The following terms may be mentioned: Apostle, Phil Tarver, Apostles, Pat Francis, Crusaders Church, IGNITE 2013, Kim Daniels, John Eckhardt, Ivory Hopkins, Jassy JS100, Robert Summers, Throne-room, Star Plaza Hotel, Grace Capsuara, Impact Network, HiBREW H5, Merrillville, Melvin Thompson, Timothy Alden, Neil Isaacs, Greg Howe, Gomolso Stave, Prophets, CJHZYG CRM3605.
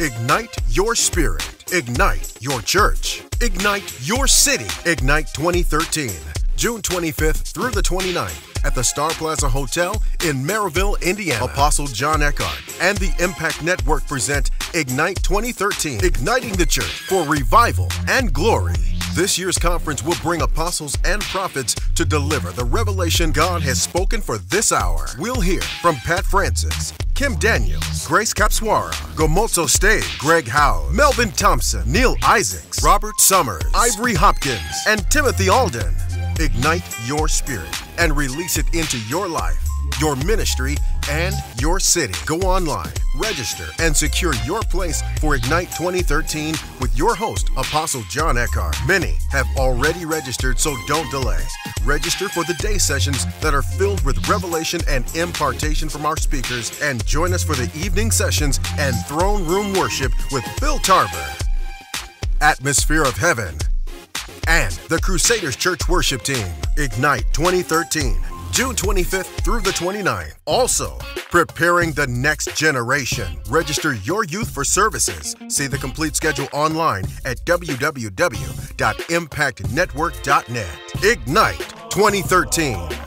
Ignite your spirit. Ignite your church. Ignite your city. Ignite 2013, June 25th through the 29th at the Star Plaza Hotel in Merrillville, Indiana. Apostle John Eckhardt and the Impact Network present Ignite 2013, igniting the church for revival and glory. This year's conference will bring apostles and prophets to deliver the revelation God has spoken for this hour. We'll hear from Pat Francis, Kim Daniels, Grace Capsuara, Gomolso Stave, Greg Howe, Melvin Thompson, Neil Isaacs, Robert Summers, Ivory Hopkins, and Timothy Alden. Ignite your spirit and release it into your life, your ministry, and your city. Go online, register, and secure your place for Ignite 2013 with your host, Apostle John Eckhardt. Many have already registered, so don't delay. Register for the day sessions that are filled with revelation and impartation from our speakers, and join us for the evening sessions and throne room worship with Phil Tarver, Atmosphere of Heaven, and the Crusaders Church worship team. Ignite 2013. June 25th through the 29th. Also, preparing the next generation. Register your youth for services. See the complete schedule online at www.impactnetwork.net. Ignite 2013.